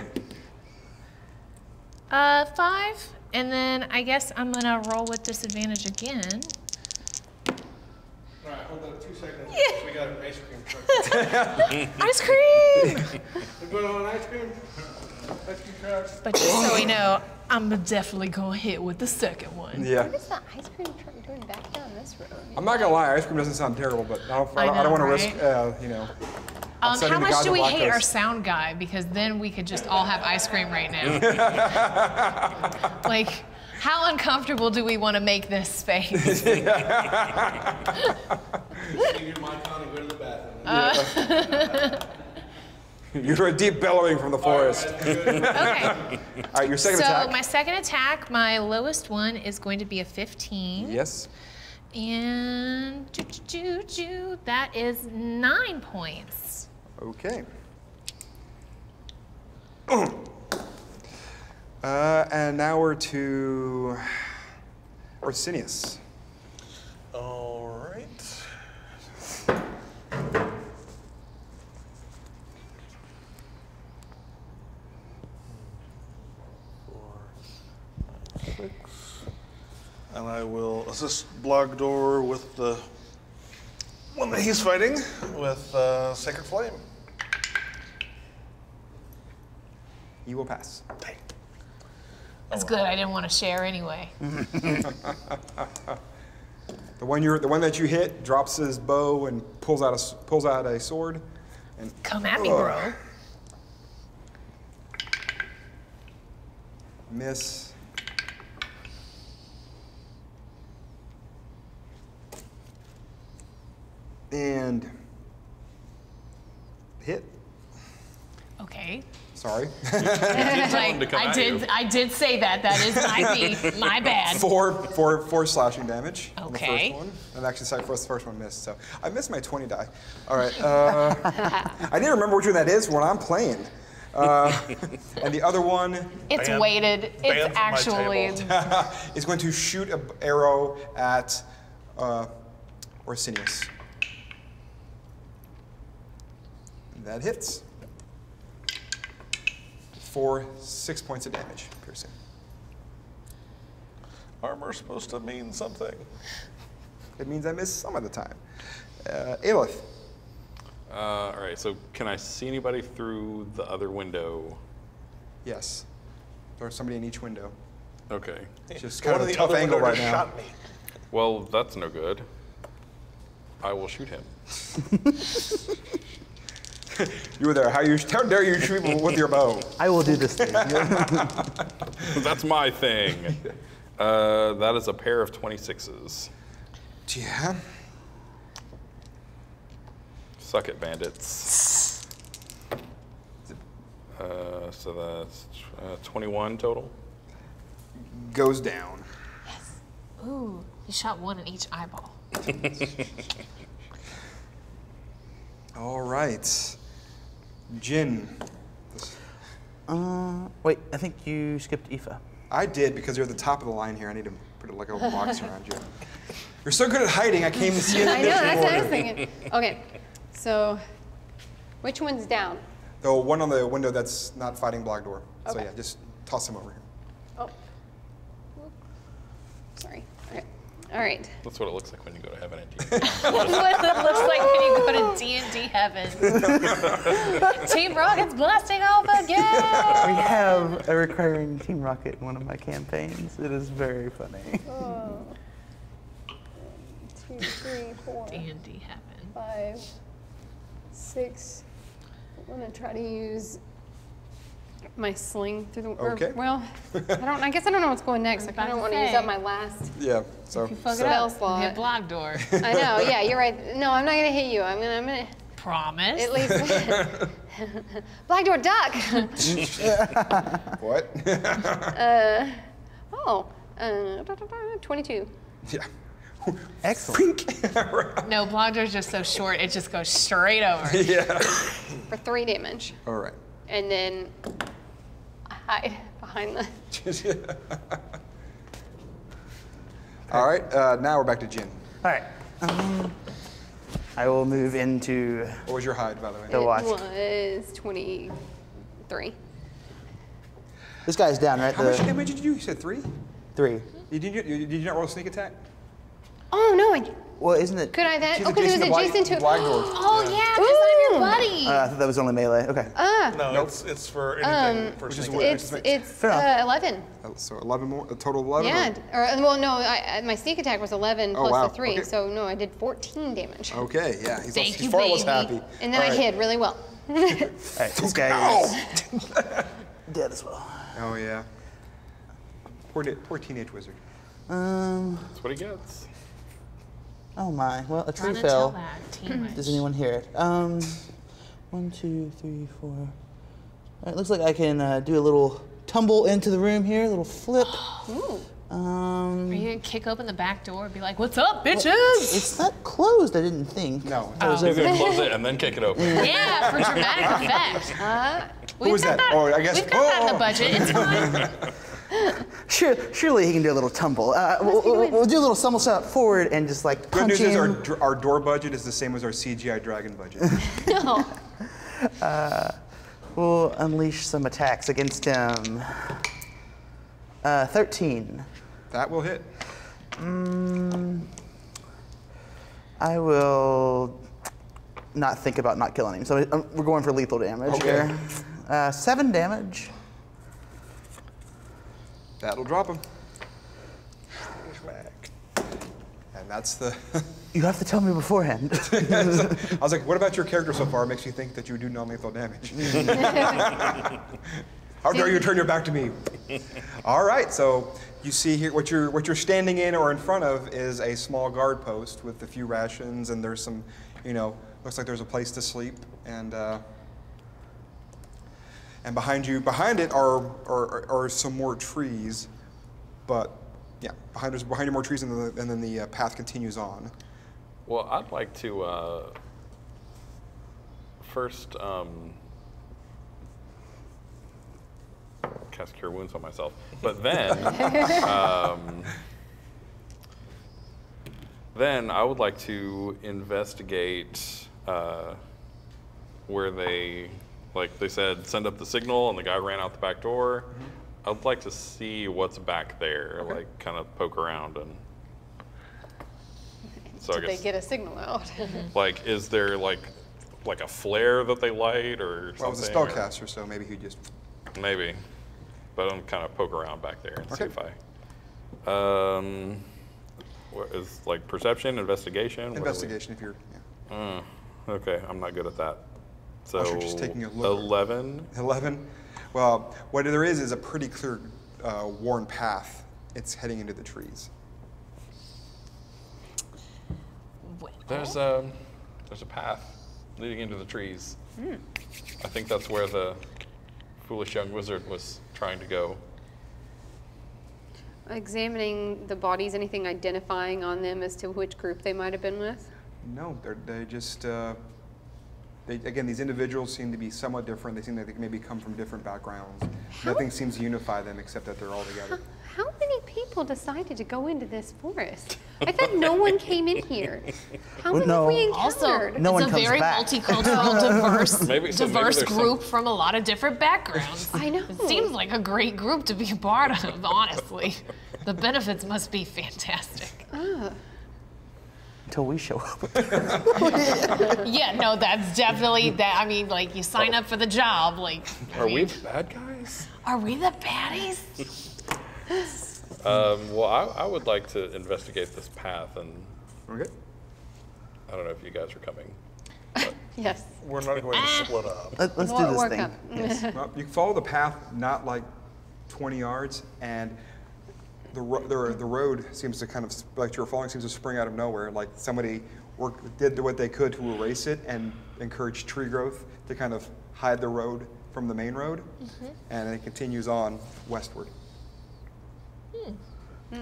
5, and then I guess I'm gonna roll with disadvantage again. All right, hold on 2 seconds. Yeah. We got an ice cream truck. Ice cream! We're going on ice cream. Ice cream truck. But just so we know, I'm definitely gonna hit with the second one. Yeah. What is the ice cream truck doing back down this road? I'm not gonna lie, ice cream doesn't sound terrible, but I don't want right? to risk, you know. How much do we hate our sound guy? Because then we could just all have ice cream right now. Like, how uncomfortable do we want to make this space? You hear a deep bellowing from the forest. Okay. All right, your second attack. So my second attack, my lowest one, is going to be a 15. Yes. And that is 9 points. Okay. And now we're to Orsinius. All right. And I will assist Blackdoor with the one that he's fighting with Sacred Flame. You will pass. Okay. That's good. I didn't want to share anyway. the one that you hit drops his bow and pulls out a sword. And come at me, bro. Miss. And hit. Okay. Sorry. Like, I did say that. That is my bad. Four slashing damage. Okay. On the first one. And actually, sorry, the first one missed. So I missed my 20 die. All right. I didn't remember which one that is when I'm playing. And the other one. It's weighted. It's actually. Is going to shoot an arrow at Orsinius. That hits for 6 points of damage, piercing. Armor's supposed to mean something. It means I miss some of the time. Ailith. All right, so can I see anybody through the other window? Yes, there's somebody in each window. Okay. It's just kind of a tough angle right now. Shot me. Well, that's no good. I will shoot him. You were there. How dare you shoot with your bow? I will do this thing. That's my thing. That is a pair of 26s. Yeah. Suck it, bandits. So that's 21 total. Goes down. Yes. Ooh, you shot one in each eyeball. All right. Jyn. Wait, I think you skipped Aoife. I did, because you're at the top of the line here. I need to put like a box around you. You're so good at hiding, I came to see you. I know, that's what I was thinking. Okay, so which one's down? The one on the window that's not fighting Blackdoor. Okay. So yeah, just toss him over here. Oh. Sorry. All right. That's what it looks like when you go to heaven and D&D. That's what it looks like when you go to D&D heaven. Team Rocket's blasting off again! We have a recurring Team Rocket in one of my campaigns. It is very funny. 1, 2, 3, 4. D&D heaven. 5, 6. I'm going to try to use my sling through the okay. Well, I guess I don't know what's going next. Like, I don't want to use up my last. Yeah. So if you fuck it up, slot. Hit Blackdoor. I know. Yeah, you're right. No, I'm not gonna hit you. I'm gonna. Promise. At least. Blackdoor duck. What? Oh. 22. Yeah. Excellent. No, Blackdoor's just so short. It just goes straight over. Yeah. For 3 damage. All right. And then hide behind the. All right. Now we're back to Jyn. All right. I will move into. What was your hide, by the way? The watch. It was 23. This guy's down, right? How much damage did you do? You said 3. 3. Did you not roll a sneak attack? Oh no! Well, isn't it? Could I then? Oh, because it was adjacent to. Oh yeah, because I'm your buddy. I thought that was only melee. Okay. No, nope. It's for anything. For it's 11. So 11 more, a total of 11. Yeah. Or well, no, my sneak attack was 11 plus the 3, okay. So no, I did 14 damage. Okay. Yeah. He's far less happy. And then I hid really well. All right. This guy is dead as well. Oh yeah. Poor teenage wizard. That's what he gets. Oh my, well, a tree fell. Does anyone hear it? 1, 2, 3, 4. All right, looks like I can do a little tumble into the room here, a little flip. Ooh. Are you gonna kick open the back door and be like, what's up, bitches? Well, it's not closed, I didn't think. No. Oh. You're gonna close it and then kick it open. Yeah, for dramatic effect. Who was that? Oh, I guess. We've got that in the budget, it's fine. Surely he can do a little tumble. We'll do a little somersault forward and just like punch him. Good news is our door budget is the same as our CGI dragon budget. No. We'll unleash some attacks against him. 13. That will hit. I will not think about not killing him. So we're going for lethal damage here. 7 damage. That'll drop him. And that's the. You have to tell me beforehand. I was like, what about your character so far makes you think that you do non-lethal damage? How dare you turn your back to me? All right, so you see here what you're standing in or in front of is a small guard post with a few rations, and there's some, you know, looks like there's a place to sleep, and behind it are some more trees, but yeah, behind you more trees, and then the path continues on. Well, I'd like to first cast Cure Wounds on myself, but then then I would like to investigate where they. Like they said, send up the signal, and the guy ran out the back door. Mm-hmm. I'd like to see what's back there, okay. Like kind of poke around and. So did I guess, they get a signal out? Like, is there like a flare that they light or? Well, something? Well, it was a spellcaster, so maybe he just. Maybe, but I'm kind of poke around back there and see if I. What is like perception, investigation? Investigation, if you're. Yeah. Okay, I'm not good at that. So you're just taking a look. 11. 11. Well, what there is a pretty clear worn path. It's heading into the trees. Well. There's a path leading into the trees. Mm. I think that's where the foolish young wizard was trying to go. Examining the bodies, anything identifying on them as to which group they might have been with? No, they just. Again, these individuals seem to be somewhat different. They seem like they maybe come from different backgrounds. Nothing seems to unify them except that they're all together. How many people decided to go into this forest? I thought no one came in here. How many have we encountered? Also, no it's a very multicultural, diverse group from a lot of different backgrounds. I know. It seems like a great group to be a part of, honestly. The benefits must be fantastic. Until we show up. Yeah, no, that's definitely that. I mean, like, you sign up for the job, like. Are we the bad guys? Are we the baddies? Well, I would like to investigate this path, and I don't know if you guys are coming. But Yes. We're not going to split up. Let's do this thing. Yes. Well, you follow the path not like 20 yards, and the road seems to kind of, like you're following, seems to spring out of nowhere. Like somebody did what they could to erase it and encourage tree growth to kind of hide the road from the main road, and it continues on westward.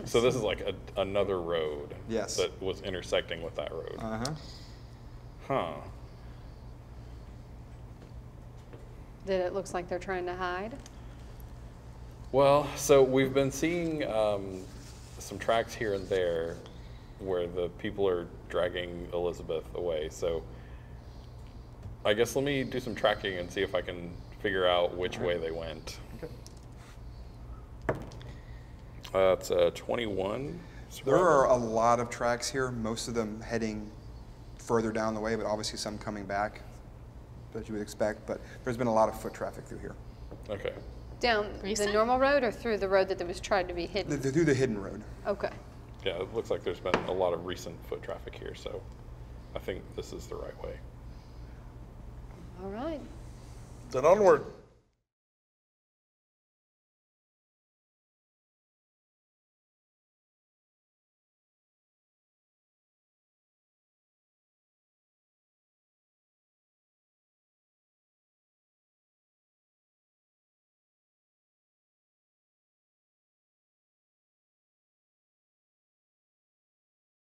So this is like another road that was intersecting with that road. That it looks like they're trying to hide? Well, so we've been seeing some tracks here and there where the people are dragging Elizabeth away. So I guess let me do some tracking and see if I can figure out which way they went. Okay. That's 21. There are a lot of tracks here, most of them heading further down the way, but obviously some coming back, as you would expect, but there's been a lot of foot traffic through here. Okay. Down the normal road or through the road that was tried to be hidden? Through the hidden road. Okay. Yeah, it looks like there's been a lot of recent foot traffic here, so I think this is the right way. All right. Then onward.